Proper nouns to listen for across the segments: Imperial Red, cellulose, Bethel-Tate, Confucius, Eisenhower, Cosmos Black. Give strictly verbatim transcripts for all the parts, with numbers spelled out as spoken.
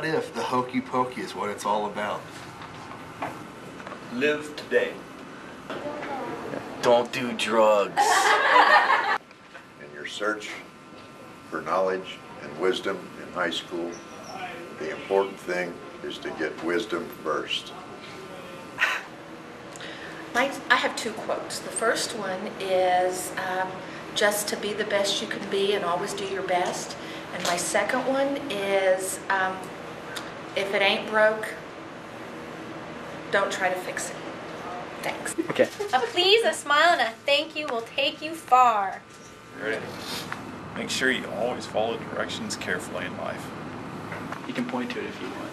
what if the hokey pokey is what it's all about? Live today. Don't do drugs. In your search for knowledge and wisdom in high school, the important thing is to get wisdom first. My, I have two quotes. The first one is um, just to be the best you can be and always do your best. And my second one is um, if it ain't broke, don't try to fix it. Thanks. Okay. A please, a smile, and a thank you will take you far. Great. Make sure you always follow directions carefully in life. You can point to it if you want.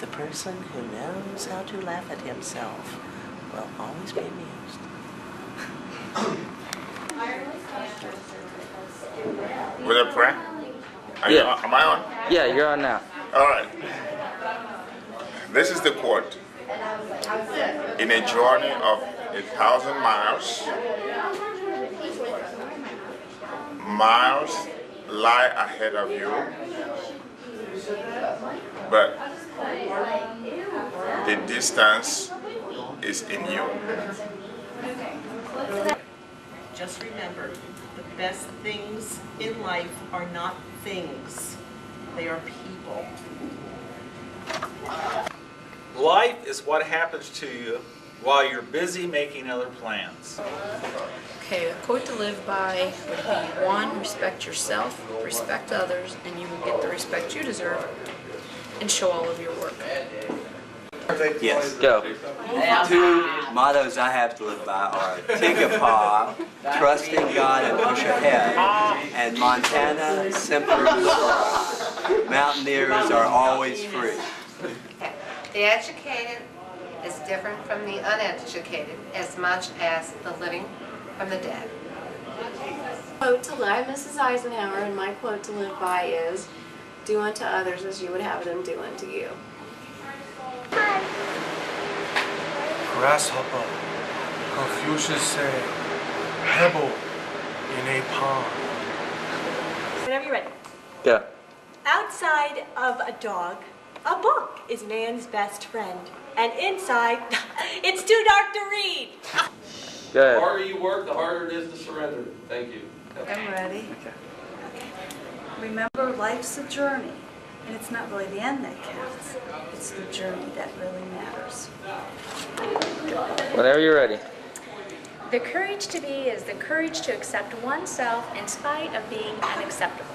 The person who knows how to laugh at himself will always be amused. With a prank? Are yeah. You on, am I on? Yeah, you're on now. All right. This is the quote. In a journey of a thousand miles, miles lie ahead of you, but the distance is in you. Just remember, the best things in life are not things, they are people. Life is what happens to you while you're busy making other plans. Okay, a quote to live by would be one, respect yourself, respect others, and you will get the respect you deserve and show all of your work. Yes. Go. Two mottos I have to live by are Tigapa, trust in God and push ahead, and Montana, simple liberal. Mountaineers are always free. The educated is different from the uneducated as much as the living from the dead. Quote to live, Missus Eisenhower, and my quote to live by is, do unto others as you would have them do unto you. Grasshopper, Confucius said, pebble in a pond. Whenever you're ready. Yeah. Outside of a dog, a book is man's best friend. And inside, it's too dark to read. The harder you work, the harder it is to surrender. Thank you. Okay. I'm ready. Okay. Remember, life's a journey. And it's not really the end that counts. It's the journey that really matters. Whenever you're ready. The courage to be is the courage to accept oneself in spite of being unacceptable.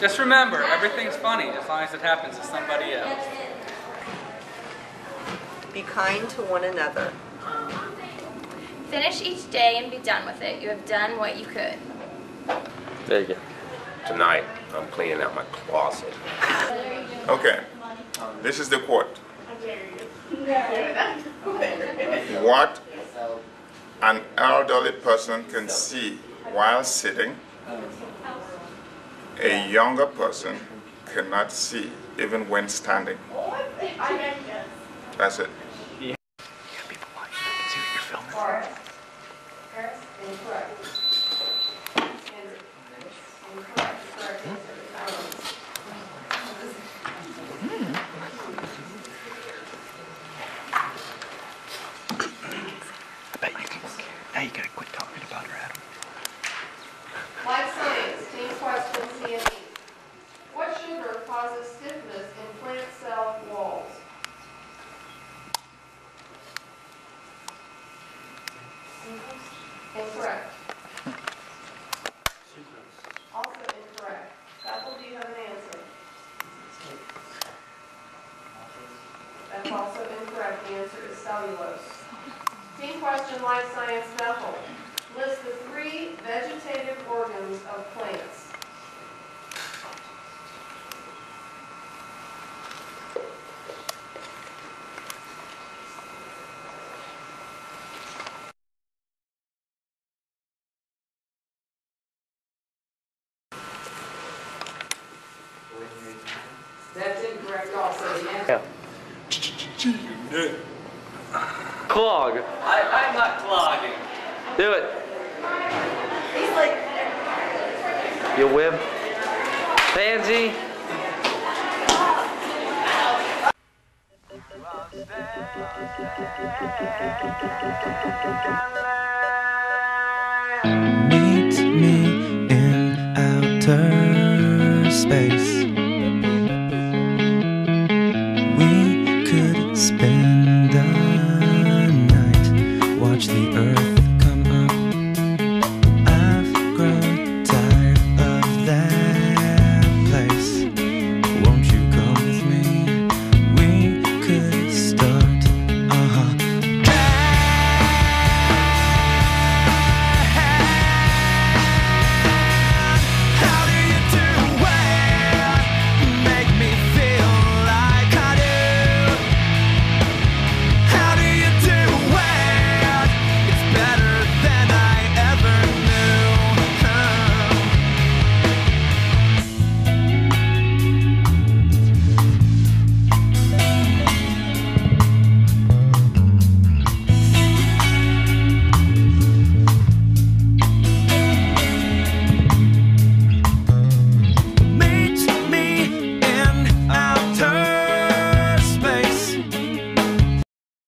Just remember, everything's funny as long as it happens to somebody else. Be kind to one another. Finish each day and be done with it. You have done what you could. There you go. Tonight, I'm cleaning out my closet. Okay, this is the quote. What an elderly person can see while sitting, a younger person cannot see even when standing. That's it. You gotta be polite. I can see what you're filming. Now you gotta quit talking about her, Adam. Life science, team question C M E. What sugar causes stiffness in plant cell walls? Mm-hmm. Incorrect. Sucrose. Also incorrect. Bethel, do you have an answer? That's also incorrect. The answer is cellulose. Team question life science methyl. List the three vegetative organs of plants. That's incorrect also, yeah? Yeah. Clog. I, I'm not clogging. Do it. He's like... You whip. Pansy.